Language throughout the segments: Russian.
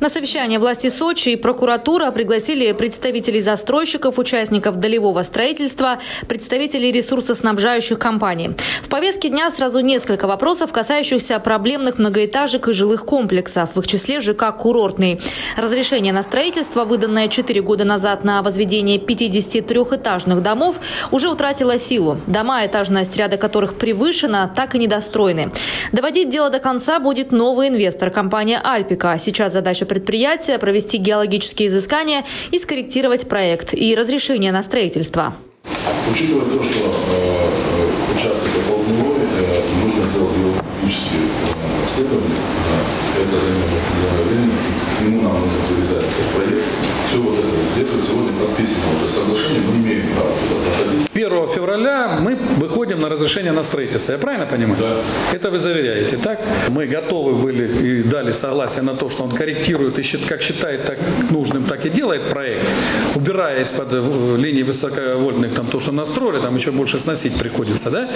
На совещание власти Сочи и прокуратура пригласили представителей застройщиков, участников долевого строительства, представителей ресурсоснабжающих компаний. В повестке дня сразу несколько вопросов, касающихся проблемных многоэтажек и жилых комплексов, в их числе ЖК «Курортный». Разрешение на строительство, выданное 4 года назад на возведение 53-этажных домов, уже утратило силу. Дома, этажность ряда которых превышена, так и недостроены. Доводить дело до конца будет новый инвестор – компания «Альпика». Сейчас задача предприятия – провести геологические изыскания и скорректировать проект и разрешение на строительство. Учитывая то, что участок оползневой, нужно сделать геологические обследования. Это займет время, и к нему нам нужно привязать проект. Все вот это где-то сегодня подписано уже соглашение, мы имеем право туда заходить. 1 февраля мы выходим на разрешение на строительство, я правильно понимаю? Да. Это вы заверяете, так? Мы готовы были и дали согласие на то, что он корректирует, и как считает так нужным, так и делает проект, убирая из-под линии высоковольтных там то, что настроили, там еще больше сносить приходится, да?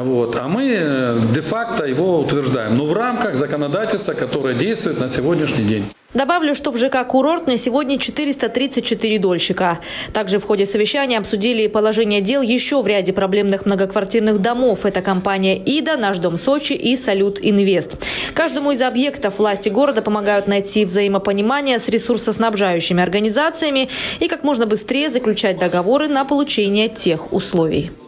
Вот. А мы де-факто его утверждаем, но в рамках законодательства, которое действует на сегодняшний день. Добавлю, что в ЖК «Курортный» сегодня 434 дольщика. Также в ходе совещания обсудили положение дел еще в ряде проблемных многоквартирных домов. Это компания «ИДА», «Наш дом Сочи» и «Салют Инвест». Каждому из объектов власти города помогают найти взаимопонимание с ресурсоснабжающими организациями и как можно быстрее заключать договоры на получение тех условий.